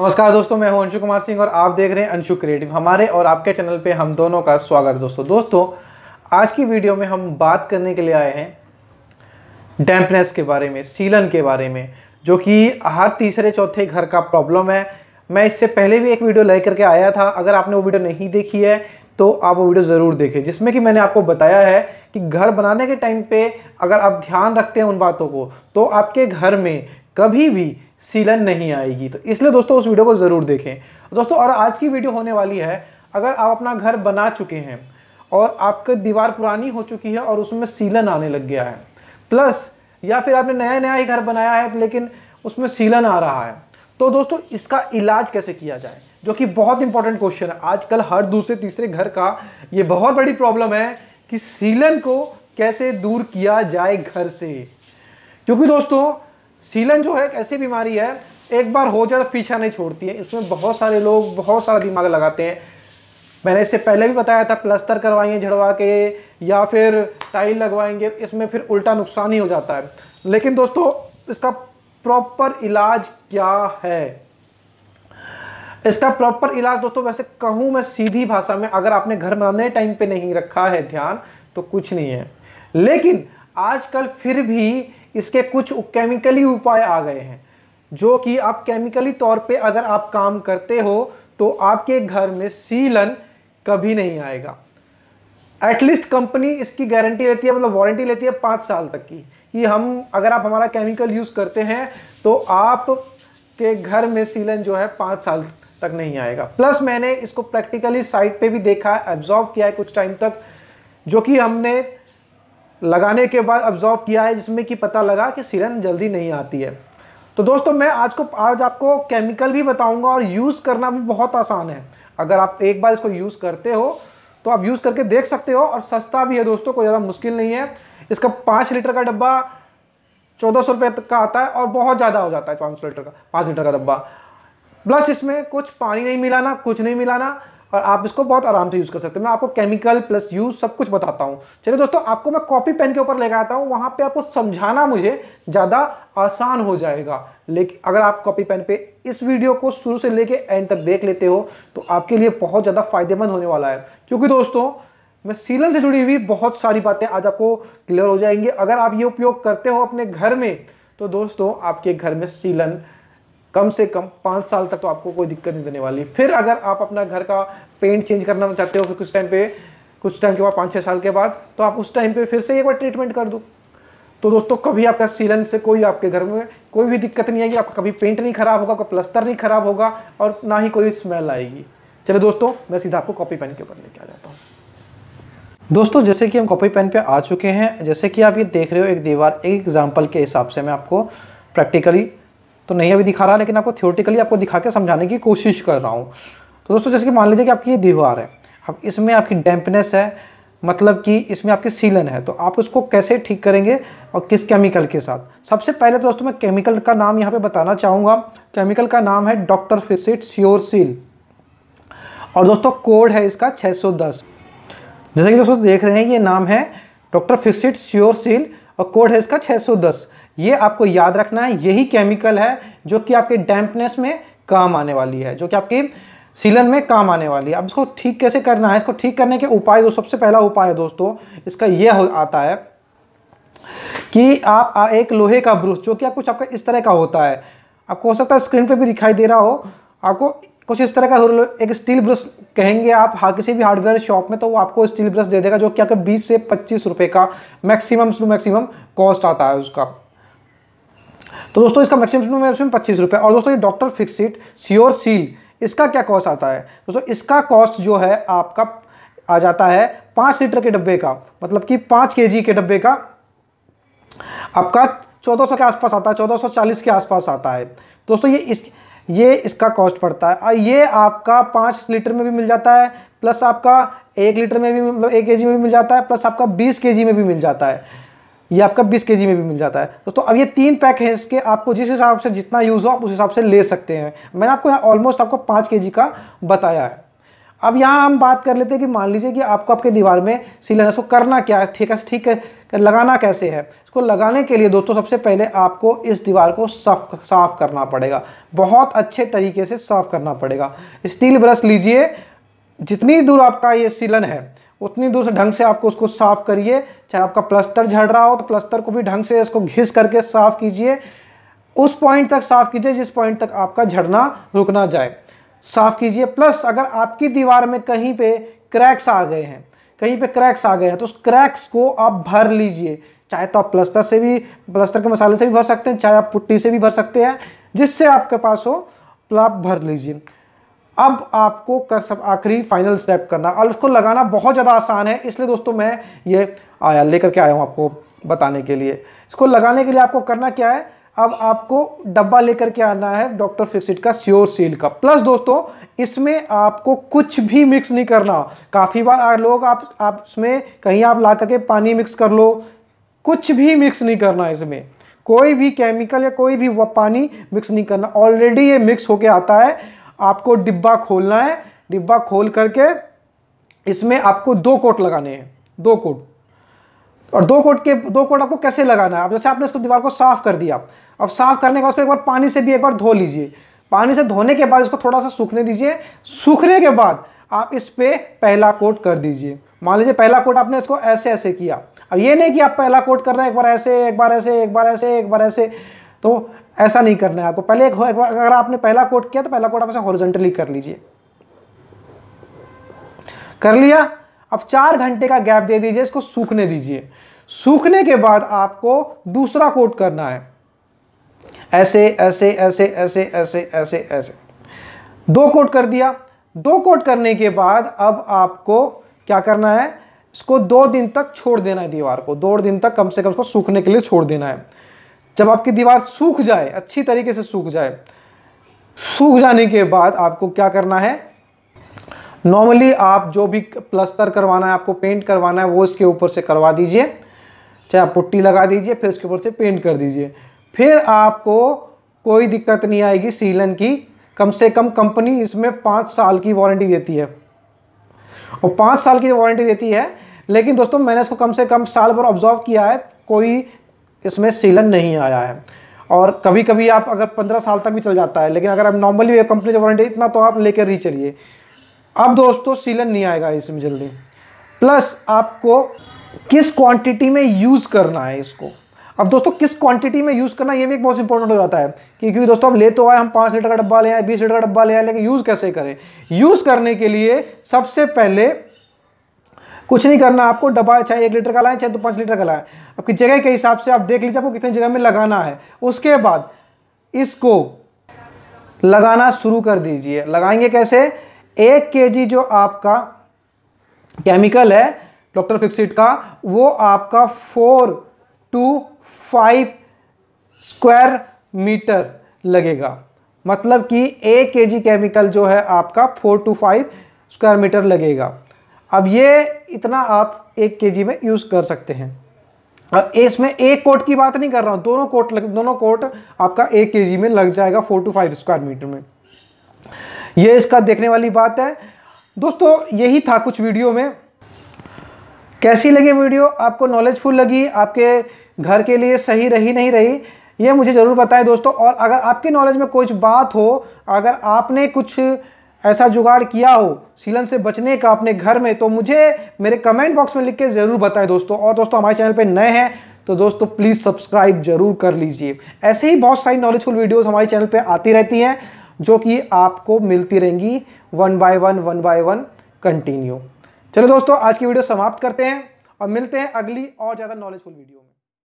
नमस्कार दोस्तों, मैं हूं अंशु कुमार सिंह और आप देख रहे हैं अंशु क्रिएटिव। हमारे और आपके चैनल पे हम दोनों का स्वागत है। दोस्तों आज की वीडियो में हम बात करने के लिए आए हैं डैम्पनेस के बारे में, सीलन के बारे में, जो कि हर तीसरे चौथे घर का प्रॉब्लम है। मैं इससे पहले भी एक वीडियो लाइक करके आया था, अगर आपने वो वीडियो नहीं देखी है तो आप वो वीडियो ज़रूर देखें, जिसमें कि मैंने आपको बताया है कि घर बनाने के टाइम पे अगर आप ध्यान रखते हैं उन बातों को तो आपके घर में कभी भी सीलन नहीं आएगी। तो इसलिए दोस्तों उस वीडियो को ज़रूर देखें दोस्तों। और आज की वीडियो होने वाली है, अगर आप अपना घर बना चुके हैं और आपकी दीवार पुरानी हो चुकी है और उसमें सीलन आने लग गया है, प्लस या फिर आपने नया ही घर बनाया है लेकिन उसमें सीलन आ रहा है, तो दोस्तों इसका इलाज कैसे किया जाए, जो कि बहुत इंपॉर्टेंट क्वेश्चन है। आजकल हर दूसरे तीसरे घर का ये बहुत बड़ी प्रॉब्लम है कि सीलन को कैसे दूर किया जाए घर से, क्योंकि दोस्तों सीलन जो है एक ऐसी बीमारी है, एक बार हो जाए तो पीछा नहीं छोड़ती है। इसमें बहुत सारे लोग बहुत सारा दिमाग लगाते हैं। मैंने इससे पहले भी बताया था, प्लास्टर करवाएंगे झड़वा के या फिर टाइल लगवाएंगे, इसमें फिर उल्टा नुकसान ही हो जाता है। लेकिन दोस्तों इसका प्रॉपर इलाज क्या है? इसका प्रॉपर इलाज दोस्तों, वैसे कहूँ मैं सीधी भाषा में, अगर आपने घर बनाने टाइम पे नहीं रखा है ध्यान तो कुछ नहीं है, लेकिन आजकल फिर भी इसके कुछ केमिकली उपाय आ गए हैं, जो कि आप केमिकली तौर पे अगर आप काम करते हो तो आपके घर में सीलन कभी नहीं आएगा। एटलीस्ट कंपनी इसकी गारंटी लेती है, मतलब वारंटी लेती है 5 साल तक की, कि हम अगर आप हमारा केमिकल यूज़ करते हैं तो आप के घर में सीलन जो है 5 साल तक नहीं आएगा। प्लस मैंने इसको प्रैक्टिकली साइट पे भी देखा है, एब्जॉर्व किया है कुछ टाइम तक, जो कि हमने लगाने के बाद एब्जॉर्व किया है, जिसमें कि पता लगा कि सीलन जल्दी नहीं आती है। तो दोस्तों मैं आज आपको केमिकल भी बताऊँगा और यूज़ करना भी बहुत आसान है। अगर आप एक बार इसको यूज़ करते हो तो आप यूज़ करके देख सकते हो, और सस्ता भी है दोस्तों, कोई ज़्यादा मुश्किल नहीं है। इसका 5 लीटर का डब्बा 1400 रुपये तक का आता है, और बहुत ज़्यादा हो जाता है 500 लीटर का 5 लीटर का डब्बा। प्लस इसमें कुछ पानी नहीं मिलाना, कुछ नहीं मिलाना, और आप इसको बहुत आराम से यूज़ कर सकते हैं। मैं आपको केमिकल प्लस यूज़ सब कुछ बताता हूँ। चलिए दोस्तों आपको मैं कॉपी पेन के ऊपर लेकर आता हूँ, वहाँ पर आपको समझाना मुझे ज़्यादा आसान हो जाएगा। लेकिन अगर आप कॉपी पेन पे इस वीडियो को शुरू से लेके एंड तक देख लेते हो तो आपके लिए बहुत ज़्यादा फायदेमंद होने वाला है, क्योंकि दोस्तों मैं सीलन से जुड़ी हुई बहुत सारी बातें आज आपको क्लियर हो जाएंगी। अगर आप ये उपयोग करते हो अपने घर में तो दोस्तों आपके घर में सीलन कम से कम 5 साल तक तो आपको कोई दिक्कत नहीं देने वाली। फिर अगर आप अपना घर का पेंट चेंज करना चाहते हो फिर कुछ टाइम के बाद 5-6 साल के बाद, तो आप उस टाइम पे फिर से एक बार ट्रीटमेंट कर दो, तो दोस्तों कभी आपका सीलन से कोई आपके घर में कोई भी दिक्कत नहीं आएगी। आपका कभी पेंट नहीं खराब होगा, आपका प्लास्टर नहीं खराब होगा, और ना ही कोई स्मेल आएगी। चलिए दोस्तों मैं सीधा आपको कॉपी पेन के ऊपर लेके आ जाता हूँ। दोस्तों जैसे कि हम कॉपी पेन पे आ चुके हैं, जैसे कि आप ये देख रहे हो एक दीवार, एक एग्जाम्पल के हिसाब से मैं आपको प्रैक्टिकली तो नहीं अभी दिखा रहा, लेकिन आपको थ्योरेटिकली आपको दिखा के समझाने की कोशिश कर रहा हूँ। तो दोस्तों जैसे कि मान लीजिए कि आपकी ये दीवार है, अब इसमें आपकी डैम्पनेस है, मतलब कि इसमें आपकी सीलन है, तो आप उसको कैसे ठीक करेंगे और किस केमिकल के साथ। सबसे पहले तो दोस्तों मैं केमिकल का नाम यहाँ पर बताना चाहूँगा। केमिकल का नाम है डॉक्टर फिक्सिट श्योर सील, और दोस्तों कोड है इसका 610। जैसे कि दोस्तों देख रहे हैं ये नाम है डॉक्टर फिक्सिट श्योर सील और कोड है इसका 610। ये आपको याद रखना है, यही केमिकल है जो कि आपके डैम्पनेस में काम आने वाली है, जो कि आपके सीलन में काम आने वाली है। अब इसको ठीक कैसे करना है, इसको ठीक करने के उपाय, जो सबसे पहला उपाय है दोस्तों इसका ये आता है कि आप एक लोहे का ब्रूश, जो कि आप कुछ आपका इस तरह का होता है, आपको हो सकता है स्क्रीन पर भी दिखाई दे रहा हो, आपको कुछ इस तरह का एक स्टील ब्रश कहेंगे आप, हाँ किसी भी हार्डवेयर शॉप में, तो वो आपको स्टील ब्रश दे देगा, जो कि आपके 20 से 25 रुपये का मैक्सिमम कॉस्ट आता है उसका। तो दोस्तों इसका मैक्सिमम 25 रुपये। और दोस्तों ये डॉक्टर फिक्सिट श्योर सील, इसका क्या कॉस्ट आता है दोस्तों? इसका कॉस्ट जो है आपका आ जाता है 5 लीटर के डब्बे का, मतलब कि 5 kg के डब्बे का आपका 1400 के आसपास आता है, 1440 के आसपास आता है दोस्तों। ये इसका कॉस्ट पड़ता है, और ये आपका 5 लीटर में भी मिल जाता है, प्लस आपका 1 लीटर में भी, मतलब 1 kg में भी मिल जाता है, प्लस आपका 20 kg में भी मिल जाता है, ये आपका 20 kg में भी मिल जाता है दोस्तों। अब ये 3 पैक है इसके, आपको जिस हिसाब से जितना यूज़ हो आप उस हिसाब से ले सकते हैं। मैंने आपको यहाँ ऑलमोस्ट आपको 5 kg का बताया है। अब यहाँ हम बात कर लेते हैं कि मान लीजिए कि आपको आपके दीवार में सील है, उसको करना क्या है, लगाना कैसे है। इसको लगाने के लिए दोस्तों सबसे पहले आपको इस दीवार को साफ करना पड़ेगा, बहुत अच्छे तरीके से साफ करना पड़ेगा। स्टील ब्रश लीजिए, जितनी दूर आपका ये सीलन है उतनी दूर से ढंग से आपको उसको साफ़ करिए। चाहे आपका प्लस्तर झड़ रहा हो तो प्लस्तर को भी ढंग से इसको घिस करके साफ़ कीजिए, उस पॉइंट तक साफ़ कीजिए जिस पॉइंट तक आपका झड़ना रुक ना जाए, साफ़ कीजिए। प्लस अगर आपकी दीवार में कहीं पे क्रैक्स आ गए हैं, तो उस क्रैक्स को आप भर लीजिए। चाहे तो आप प्लस्तर के मसाले से भी भर सकते हैं, चाहे आप पुट्टी से भी भर सकते हैं, जिससे आपके पास हो आप भर लीजिए। अब आपको सब आखिरी फाइनल स्टेप करना, और उसको लगाना बहुत ज़्यादा आसान है, इसलिए दोस्तों मैं ये लेकर के आया हूँ आपको बताने के लिए। इसको लगाने के लिए आपको करना क्या है, अब आपको डब्बा लेकर के आना है डॉक्टर फिक्सिट का श्योर सील का। प्लस दोस्तों इसमें आपको कुछ भी मिक्स नहीं करना। काफ़ी बार लोग आप इसमें कहीं आप ला करके पानी मिक्स कर लो, कुछ भी मिक्स नहीं करना, इसमें कोई भी केमिकल या कोई भी पानी मिक्स नहीं करना। ऑलरेडी ये मिक्स होके आता है। आपको डिब्बा खोलना है, डिब्बा खोल करके इसमें आपको 2 कोट लगाने हैं, 2 कोट। और 2 कोट आपको कैसे लगाना है, आप जैसे आपने इसको दीवार को साफ़ कर दिया, अब साफ़ करने के बाद उसको एक बार पानी से भी एक बार धो लीजिए। पानी से धोने के बाद इसको थोड़ा सा सूखने दीजिए। सूखने के बाद आप इस पर पहला कोट कर दीजिए। मान लीजिए पहला कोट आपने इसको ऐसे ऐसे किया, अब ये नहीं कि आप पहला कोट कर रहे हैं एक बार ऐसे तो ऐसा नहीं करना है आपको। पहले एक बार अगर आपने पहला कोट किया तो पहला कोट आप ऐसे हॉरिजॉन्टली कर लीजिए, कर लिया। अब 4 घंटे का गैप दे दीजिए, इसको सूखने दीजिए। सूखने के बाद आपको दूसरा कोट करना है, ऐसे ऐसे ऐसे ऐसे ऐसे ऐसे ऐसे 2 कोट कर दिया। 2 कोट करने के बाद अब आपको क्या करना है, इसको 2 दिन तक छोड़ देना है दीवार को, 2 दिन तक कम से कम इसको सूखने के लिए छोड़ देना है। जब आपकी दीवार सूख जाए, अच्छी तरीके से सूख जाए, सूख जाने के बाद आपको क्या करना है, नॉर्मली आप जो भी प्लस्तर करवाना है, आपको पेंट करवाना है, वो इसके ऊपर से करवा दीजिए। चाहे आप पुट्टी लगा दीजिए, फिर इसके ऊपर से पेंट कर दीजिए, फिर आपको कोई दिक्कत नहीं आएगी सीलन की। कम से कम कंपनी इसमें 5 साल की वारंटी देती है, और 5 साल की वारंटी देती है। लेकिन दोस्तों मैंने इसको कम से कम साल भर ऑब्जर्व किया है, कोई इसमें सीलन नहीं आया है। और कभी कभी आप अगर 15 साल तक भी चल जाता है, लेकिन अगर आप नॉर्मली कंपनी से वारंटी इतना तो आप लेकर ही चलिए। अब दोस्तों सीलन नहीं आएगा इसमें जल्दी। प्लस आपको किस क्वांटिटी में यूज़ करना है इसको, अब दोस्तों किस क्वांटिटी में यूज़ करना ये भी एक बहुत इंपॉर्टेंट हो जाता है, क्योंकि दोस्तों अब ले तो आए हम 5 लीटर का डब्बा ले आए, 20 लीटर का डब्बा ले आए, लेकिन यूज़ कैसे करें। यूज़ करने के लिए सबसे पहले कुछ नहीं करना, आपको डब्बा चाहे 1 लीटर का लाएँ, चाहे तो 5 लीटर का लाएँ, आपकी जगह के हिसाब से आप देख लीजिए आपको कितनी जगह में लगाना है। उसके बाद इसको लगाना शुरू कर दीजिए। लगाएंगे कैसे, 1 केजी जो आपका केमिकल है डॉक्टर फिक्सिट का, वो आपका 4 to 5 स्क्वायर मीटर लगेगा। मतलब कि 1 केजी केमिकल जो है आपका 4 to 5 स्क्वायर मीटर लगेगा। अब ये इतना आप 1 केजी में यूज़ कर सकते हैं। अब इसमें 1 कोट की बात नहीं कर रहा हूँ, दोनों कोट आपका 1 केजी में लग जाएगा, 4 to 5 स्क्वायर मीटर में। ये इसका देखने वाली बात है दोस्तों। यही था कुछ वीडियो में। कैसी लगी वीडियो, आपको नॉलेजफुल लगी, आपके घर के लिए सही रही नहीं रही, ये मुझे ज़रूर बताएं दोस्तों। और अगर आपके नॉलेज में कुछ बात हो, अगर आपने कुछ ऐसा जुगाड़ किया हो सीलन से बचने का अपने घर में, तो मुझे मेरे कमेंट बॉक्स में लिख के ज़रूर बताएं दोस्तों। और दोस्तों हमारे चैनल पे नए हैं तो दोस्तों प्लीज़ सब्सक्राइब ज़रूर कर लीजिए। ऐसे ही बहुत सारी नॉलेजफुल वीडियोस हमारे चैनल पे आती रहती हैं, जो कि आपको मिलती रहेंगी वन बाय वन कंटिन्यू। चलो दोस्तों आज की वीडियो समाप्त करते हैं और मिलते हैं अगली और ज़्यादा नॉलेजफुल वीडियो में।